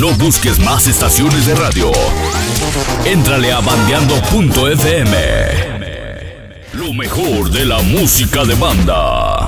No busques más estaciones de radio. Éntrale a bandeando.fm. Lo mejor de la música de banda.